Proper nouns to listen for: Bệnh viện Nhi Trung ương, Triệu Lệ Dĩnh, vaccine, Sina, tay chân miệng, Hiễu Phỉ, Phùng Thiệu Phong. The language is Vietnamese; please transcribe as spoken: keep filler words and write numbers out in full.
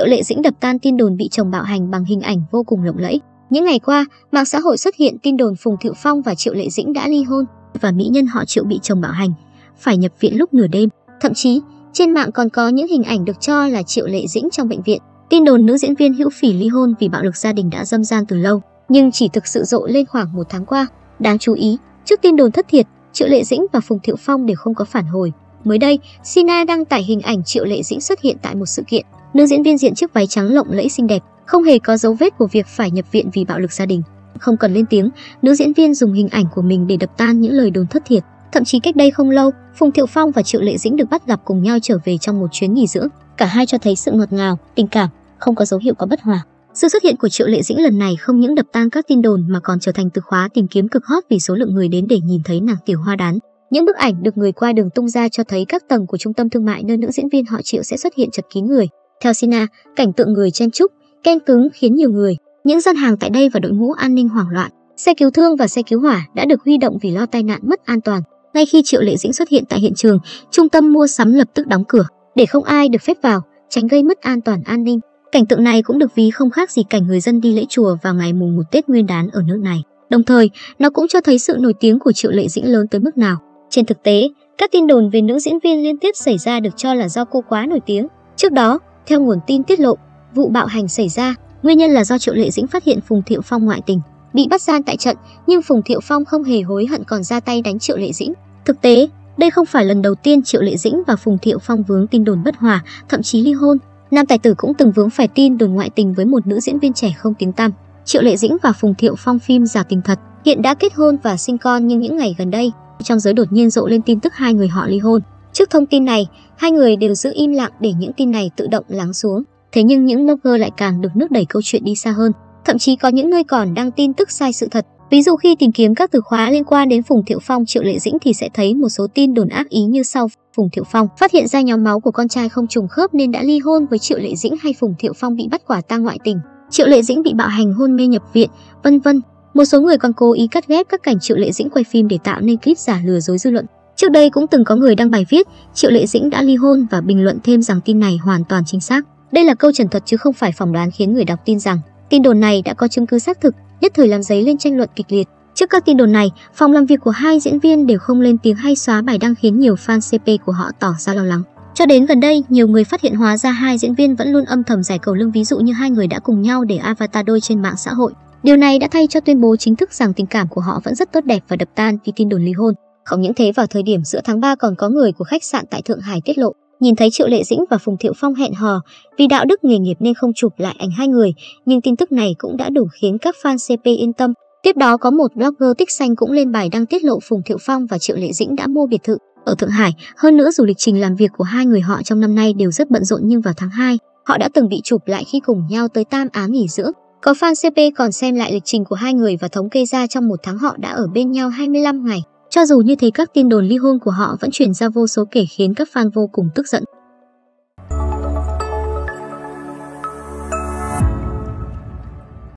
Triệu Lệ Dĩnh đập tan tin đồn bị chồng bạo hành bằng hình ảnh vô cùng lộng lẫy. Những ngày qua, mạng xã hội xuất hiện tin đồn Phùng Thiệu Phong và Triệu Lệ Dĩnh đã ly hôn và mỹ nhân họ Triệu bị chồng bạo hành, phải nhập viện lúc nửa đêm. Thậm chí, trên mạng còn có những hình ảnh được cho là Triệu Lệ Dĩnh trong bệnh viện. Tin đồn nữ diễn viên Hiễu Phỉ ly hôn vì bạo lực gia đình đã râm ran từ lâu, nhưng chỉ thực sự rộ lên khoảng một tháng qua. Đáng chú ý, trước tin đồn thất thiệt, Triệu Lệ Dĩnh và Phùng Thiệu Phong đều không có phản hồi. Mới đây, Sina đăng tải hình ảnh Triệu Lệ Dĩnh xuất hiện tại một sự kiện. Nữ diễn viên diện chiếc váy trắng lộng lẫy xinh đẹp, không hề có dấu vết của việc phải nhập viện vì bạo lực gia đình. Không cần lên tiếng, nữ diễn viên dùng hình ảnh của mình để đập tan những lời đồn thất thiệt. Thậm chí cách đây không lâu, Phùng Thiệu Phong và Triệu Lệ Dĩnh được bắt gặp cùng nhau trở về trong một chuyến nghỉ dưỡng. Cả hai cho thấy sự ngọt ngào, tình cảm, không có dấu hiệu có bất hòa. Sự xuất hiện của Triệu Lệ Dĩnh lần này không những đập tan các tin đồn mà còn trở thành từ khóa tìm kiếm cực hot vì số lượng người đến để nhìn thấy nàng tiểu hoa đán. Những bức ảnh được người qua đường tung ra cho thấy các tầng của trung tâm thương mại nơi nữ diễn viên họ Triệu sẽ xuất hiện chật kín người. Theo Sina, cảnh tượng người chen chúc, ken cứng khiến nhiều người, những gian hàng tại đây và đội ngũ an ninh hoảng loạn. Xe cứu thương và xe cứu hỏa đã được huy động vì lo tai nạn mất an toàn. Ngay khi Triệu Lệ Dĩnh xuất hiện tại hiện trường, trung tâm mua sắm lập tức đóng cửa để không ai được phép vào, tránh gây mất an toàn an ninh. Cảnh tượng này cũng được ví không khác gì cảnh người dân đi lễ chùa vào ngày mùng một Tết Nguyên Đán ở nước này. Đồng thời, nó cũng cho thấy sự nổi tiếng của Triệu Lệ Dĩnh lớn tới mức nào. Trên thực tế, các tin đồn về nữ diễn viên liên tiếp xảy ra được cho là do cô quá nổi tiếng. Trước đó, theo nguồn tin tiết lộ, vụ bạo hành xảy ra, nguyên nhân là do Triệu Lệ Dĩnh phát hiện Phùng Thiệu Phong ngoại tình, bị bắt gian tại trận, nhưng Phùng Thiệu Phong không hề hối hận còn ra tay đánh Triệu Lệ Dĩnh. Thực tế, đây không phải lần đầu tiên Triệu Lệ Dĩnh và Phùng Thiệu Phong vướng tin đồn bất hòa, thậm chí ly hôn. Nam tài tử cũng từng vướng phải tin đồn ngoại tình với một nữ diễn viên trẻ không tiếng tăm. Triệu Lệ Dĩnh và Phùng Thiệu Phong phim Giả Tình Thật hiện đã kết hôn và sinh con, nhưng những ngày gần đây, trong giới đột nhiên rộ lên tin tức hai người họ ly hôn. Trước thông tin này, hai người đều giữ im lặng để những tin này tự động lắng xuống. Thế nhưng những blogger lại càng được nước đẩy câu chuyện đi xa hơn. Thậm chí có những nơi còn đăng tin tức sai sự thật. Ví dụ khi tìm kiếm các từ khóa liên quan đến Phùng Thiệu Phong, Triệu Lệ Dĩnh thì sẽ thấy một số tin đồn ác ý như sau: Phùng Thiệu Phong phát hiện ra nhóm máu của con trai không trùng khớp nên đã ly hôn với Triệu Lệ Dĩnh, hay Phùng Thiệu Phong bị bắt quả tang ngoại tình, Triệu Lệ Dĩnh bị bạo hành hôn mê nhập viện, vân vân. Một số người còn cố ý cắt ghép các cảnh Triệu Lệ Dĩnh quay phim để tạo nên clip giả lừa dối dư luận. Trước đây cũng từng có người đăng bài viết Triệu Lệ Dĩnh đã ly hôn và bình luận thêm rằng tin này hoàn toàn chính xác. Đây là câu trần thuật chứ không phải phỏng đoán, khiến người đọc tin rằng tin đồn này đã có chứng cứ xác thực, nhất thời làm dấy lên tranh luận kịch liệt. Trước các tin đồn này, phòng làm việc của hai diễn viên đều không lên tiếng hay xóa bài đăng, khiến nhiều fan xê pê của họ tỏ ra lo lắng. Cho đến gần đây, nhiều người phát hiện hóa ra hai diễn viên vẫn luôn âm thầm giải cầu lương, ví dụ như hai người đã cùng nhau để avatar đôi trên mạng xã hội. Điều này đã thay cho tuyên bố chính thức rằng tình cảm của họ vẫn rất tốt đẹp và đập tan vì tin đồn ly hôn. Không những thế, vào thời điểm giữa tháng ba còn có người của khách sạn tại Thượng Hải tiết lộ nhìn thấy Triệu Lệ Dĩnh và Phùng Thiệu Phong hẹn hò, vì đạo đức nghề nghiệp nên không chụp lại ảnh hai người, nhưng tin tức này cũng đã đủ khiến các fan xê pê yên tâm. Tiếp đó, có một blogger tích xanh cũng lên bài đăng tiết lộ Phùng Thiệu Phong và Triệu Lệ Dĩnh đã mua biệt thự ở Thượng Hải. Hơn nữa, dù lịch trình làm việc của hai người họ trong năm nay đều rất bận rộn, nhưng vào tháng hai, họ đã từng bị chụp lại khi cùng nhau tới Tam Á nghỉ dưỡng. Có fan xê pê còn xem lại lịch trình của hai người và thống kê ra trong một tháng họ đã ở bên nhau hai mươi lăm ngày. Cho dù như thế, các tin đồn ly hôn của họ vẫn truyền ra vô số kể, khiến các fan vô cùng tức giận.